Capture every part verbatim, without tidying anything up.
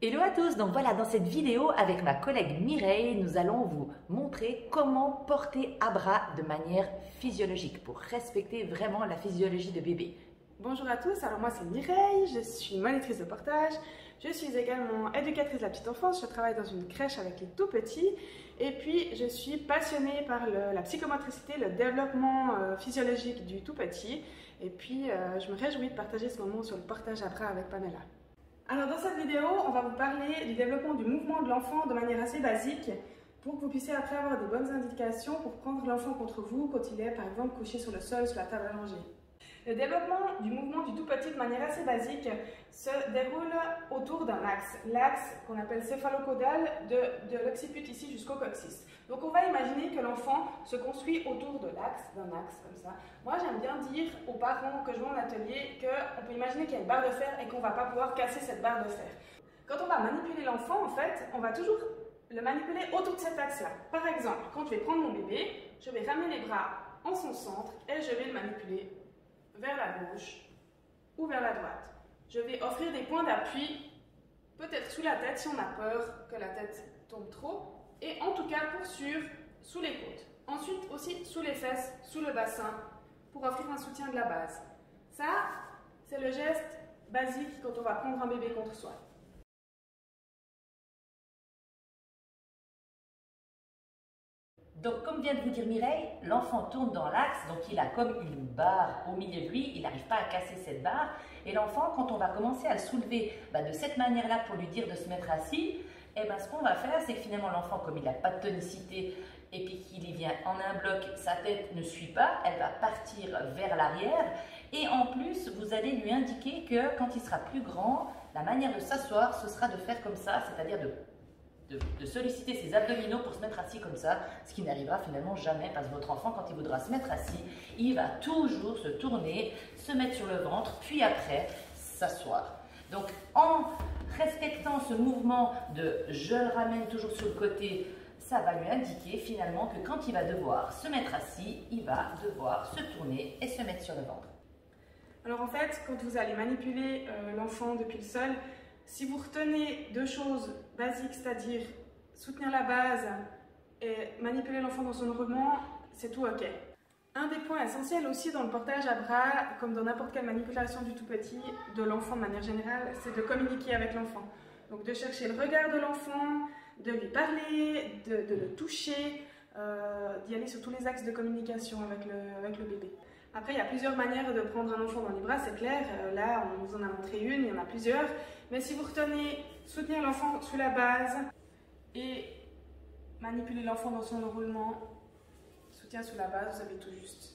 Hello à tous, donc voilà, dans cette vidéo avec ma collègue Mireille, nous allons vous montrer comment porter à bras de manière physiologique pour respecter vraiment la physiologie de bébé. Bonjour à tous, alors moi c'est Mireille, je suis monitrice de portage, je suis également éducatrice de la petite enfance, je travaille dans une crèche avec les tout petits et puis je suis passionnée par le, la psychomotricité, le développement euh, physiologique du tout petit et puis euh, je me réjouis de partager ce moment sur le portage à bras avec Pamela. Alors dans cette vidéo, on va vous parler du développement du mouvement de l'enfant de manière assez basique pour que vous puissiez après avoir de bonnes indications pour prendre l'enfant contre vous quand il est par exemple couché sur le sol, sur la table allongée. Le développement du mouvement du tout petit de manière assez basique se déroule autour d'un axe, l'axe qu'on appelle céphalocaudal de, de l'occiput ici jusqu'au coccyx. Donc on va imaginer que l'enfant se construit autour de l'axe, d'un axe comme ça. Moi j'aime bien dire aux parents que je vois en atelier qu'on peut imaginer qu'il y a une barre de fer et qu'on ne va pas pouvoir casser cette barre de fer. Quand on va manipuler l'enfant, en fait, on va toujours le manipuler autour de cet axe-là. Par exemple, quand je vais prendre mon bébé, je vais ramener les bras en son centre et je vais le manipuler vers la gauche ou vers la droite. Je vais offrir des points d'appui, peut-être sous la tête si on a peur que la tête tombe trop, et en tout cas pour sûr sous les côtes. Ensuite aussi sous les fesses, sous le bassin, pour offrir un soutien de la base. Ça, c'est le geste basique quand on va prendre un bébé contre soi. Donc, comme vient de vous dire Mireille, l'enfant tourne dans l'axe, donc il a comme une barre au milieu de lui, il n'arrive pas à casser cette barre. Et l'enfant, quand on va commencer à le soulever bah, de cette manière-là pour lui dire de se mettre assis, eh ben, ce qu'on va faire, c'est que finalement l'enfant, comme il n'a pas de tonicité et puis qu'il y vient en un bloc, sa tête ne suit pas, elle va partir vers l'arrière. Et en plus, vous allez lui indiquer que quand il sera plus grand, la manière de s'asseoir, ce sera de faire comme ça, c'est-à-dire de... De, de solliciter ses abdominaux pour se mettre assis comme ça, ce qui n'arrivera finalement jamais parce que votre enfant, quand il voudra se mettre assis, il va toujours se tourner, se mettre sur le ventre, puis après s'asseoir. Donc en respectant ce mouvement de « je le ramène toujours sur le côté », ça va lui indiquer finalement que quand il va devoir se mettre assis, il va devoir se tourner et se mettre sur le ventre. Alors en fait, quand vous allez manipuler euh, l'enfant depuis le sol, si vous retenez deux choses basiques, c'est-à-dire soutenir la base et manipuler l'enfant dans son mouvement, c'est tout ok. Un des points essentiels aussi dans le portage à bras, comme dans n'importe quelle manipulation du tout petit, de l'enfant de manière générale, c'est de communiquer avec l'enfant. Donc de chercher le regard de l'enfant, de lui parler, de, de le toucher, euh, d'y aller sur tous les axes de communication avec le, avec le bébé. Après, il y a plusieurs manières de prendre un enfant dans les bras, c'est clair. Là, on vous en a montré une, il y en a plusieurs. Mais si vous retenez soutenir l'enfant sous la base et manipuler l'enfant dans son enroulement, soutien sous la base, vous avez tout juste.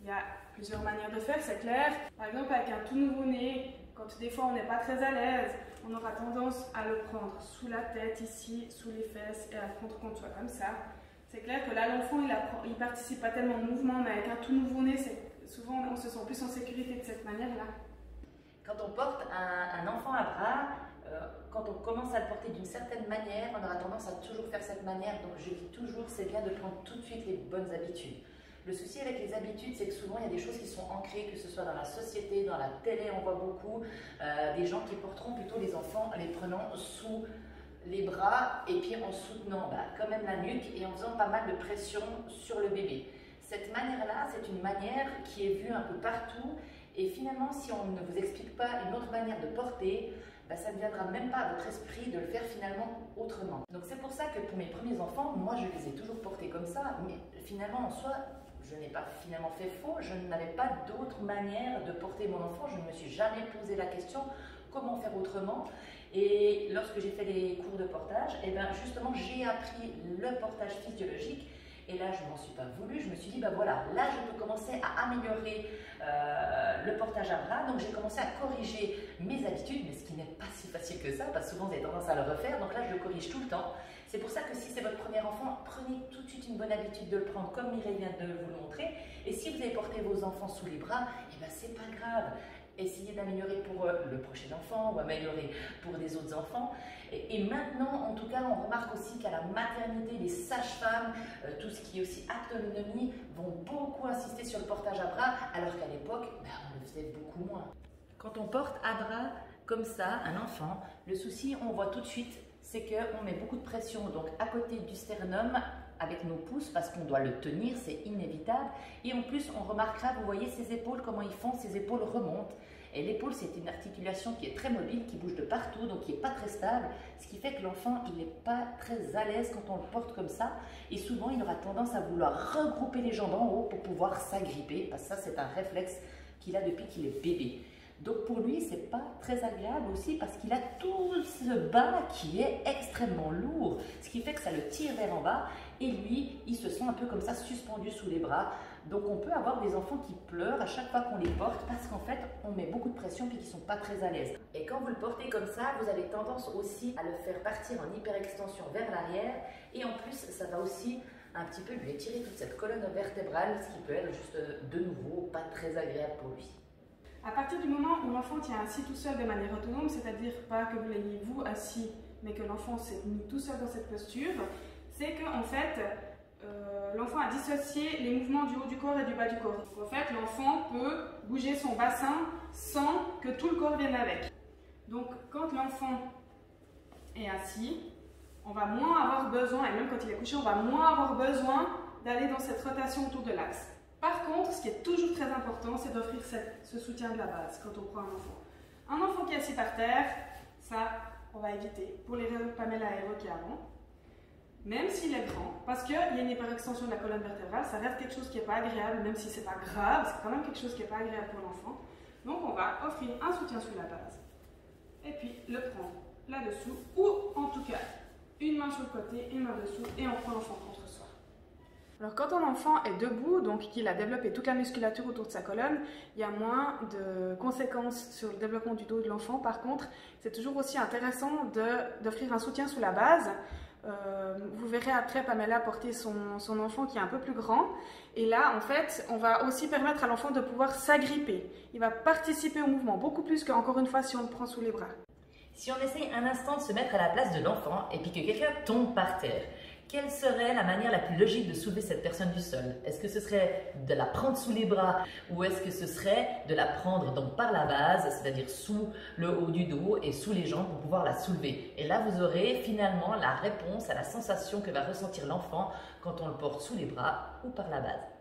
Il y a plusieurs manières de faire, c'est clair. Par exemple, avec un tout nouveau-né, quand des fois on n'est pas très à l'aise, on aura tendance à le prendre sous la tête, ici, sous les fesses et à le prendre contre soi comme ça. C'est clair que là, l'enfant, il ne participe pas tellement au mouvement, mais avec un tout nouveau-né, souvent, on se sent plus en sécurité de cette manière-là. Quand on porte un, un enfant à bras, euh, quand on commence à le porter d'une certaine manière, on aura tendance à toujours faire cette manière. Donc, je dis toujours, c'est bien de prendre tout de suite les bonnes habitudes. Le souci avec les habitudes, c'est que souvent, il y a des choses qui sont ancrées, que ce soit dans la société, dans la télé, on voit beaucoup, euh, des gens qui porteront plutôt les enfants en les prenant sous les bras et puis en soutenant bah, quand même la nuque et en faisant pas mal de pression sur le bébé. Cette manière-là, c'est une manière qui est vue un peu partout et finalement, si on ne vous explique pas une autre manière de porter, bah, ça ne viendra même pas à votre esprit de le faire finalement autrement. Donc c'est pour ça que pour mes premiers enfants, moi je les ai toujours portés comme ça, mais finalement en soi, je n'ai pas finalement fait faux, je n'avais pas d'autre manière de porter mon enfant, je ne me suis jamais posé la question comment faire autrement. Et lorsque j'ai fait les cours de portage, et ben justement j'ai appris le portage physiologique et là je ne m'en suis pas voulu, je me suis dit ben voilà, là je peux commencer à améliorer euh, le portage à bras, donc j'ai commencé à corriger mes habitudes, mais ce qui n'est pas si facile que ça, parce que souvent vous avez tendance à le refaire, donc là je le corrige tout le temps. C'est pour ça que si c'est votre premier enfant, prenez tout de suite une bonne habitude de le prendre comme Mireille vient de vous le montrer, et si vous avez porté vos enfants sous les bras, et ben c'est pas grave. Essayez d'améliorer pour le prochain enfant ou améliorer pour des autres enfants. Et, et maintenant, en tout cas, on remarque aussi qu'à la maternité, les sages-femmes, euh, tout ce qui est aussi autonomie, vont beaucoup insister sur le portage à bras, alors qu'à l'époque, ben, on le faisait beaucoup moins. Quand on porte à bras, comme ça, un enfant, le souci, on voit tout de suite, c'est qu'on met beaucoup de pression donc à côté du sternum avec nos pouces parce qu'on doit le tenir, c'est inévitable. Et en plus, on remarquera, vous voyez ses épaules, comment ils font, ses épaules remontent. Et l'épaule, c'est une articulation qui est très mobile, qui bouge de partout, donc qui n'est pas très stable, ce qui fait que l'enfant, il n'est pas très à l'aise quand on le porte comme ça. Et souvent, il aura tendance à vouloir regrouper les jambes en haut pour pouvoir s'agripper, parce que ça, c'est un réflexe qu'il a depuis qu'il est bébé. Donc pour lui, c'est pas très agréable aussi parce qu'il a tout ce bas qui est extrêmement lourd, ce qui fait que ça le tire vers en bas et lui, il se sent un peu comme ça suspendu sous les bras. Donc on peut avoir des enfants qui pleurent à chaque fois qu'on les porte parce qu'en fait, on met beaucoup de pression puis qu'ils sont pas très à l'aise. Et quand vous le portez comme ça, vous avez tendance aussi à le faire partir en hyperextension vers l'arrière et en plus, ça va aussi un petit peu lui étirer toute cette colonne vertébrale, ce qui peut être juste de nouveau pas très agréable pour lui. À partir du moment où l'enfant tient assis tout seul de manière autonome, c'est-à-dire pas que vous l'ayez vous assis, mais que l'enfant s'est mis tout seul dans cette posture, c'est qu'en fait, euh, l'enfant a dissocié les mouvements du haut du corps et du bas du corps. Donc, en fait, l'enfant peut bouger son bassin sans que tout le corps vienne avec. Donc quand l'enfant est assis, on va moins avoir besoin, et même quand il est couché, on va moins avoir besoin d'aller dans cette rotation autour de l'axe. Par contre, ce qui est toujours très important, c'est d'offrir ce soutien de la base quand on prend un enfant. Un enfant qui est assis par terre, ça, on va éviter, pour les raisons que Pamela a évoquées avant, même s'il est grand, parce qu'il y a une hyperextension de la colonne vertébrale, ça reste quelque chose qui n'est pas agréable, même si ce n'est pas grave, c'est quand même quelque chose qui n'est pas agréable pour l'enfant. Donc on va offrir un soutien sous la base, et puis le prendre là-dessous, ou en tout cas, une main sur le côté, une main dessous, et on prend l'enfant contre soi. Alors quand un enfant est debout, donc qu'il a développé toute la musculature autour de sa colonne, il y a moins de conséquences sur le développement du dos de l'enfant. Par contre, c'est toujours aussi intéressant d'offrir un soutien sous la base. Euh, vous verrez après Pamela porter son, son enfant qui est un peu plus grand. Et là, en fait, on va aussi permettre à l'enfant de pouvoir s'agripper. Il va participer au mouvement, beaucoup plus qu'encore une fois si on le prend sous les bras. Si on essaye un instant de se mettre à la place de l'enfant et puis que quelqu'un tombe par terre, quelle serait la manière la plus logique de soulever cette personne du sol? Est-ce que ce serait de la prendre sous les bras ou est-ce que ce serait de la prendre donc par la base, c'est-à-dire sous le haut du dos et sous les jambes pour pouvoir la soulever? Et là, vous aurez finalement la réponse à la sensation que va ressentir l'enfant quand on le porte sous les bras ou par la base.